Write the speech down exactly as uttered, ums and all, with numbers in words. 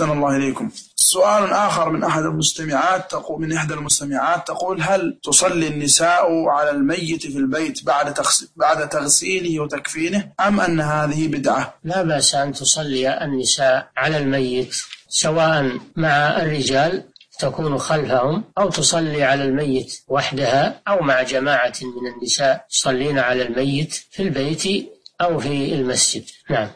أحسن الله إليكم. سؤال آخر من أحد المستمعات تقول من إحدى المستمعات تقول: هل تصلي النساء على الميت في البيت بعد بعد تغسيله وتكفينه أم أن هذه بدعة؟ لا بأس أن تصلي النساء على الميت سواء مع الرجال تكون خلفهم أو تصلي على الميت وحدها أو مع جماعة من النساء يصلين على الميت في البيت أو في المسجد. نعم.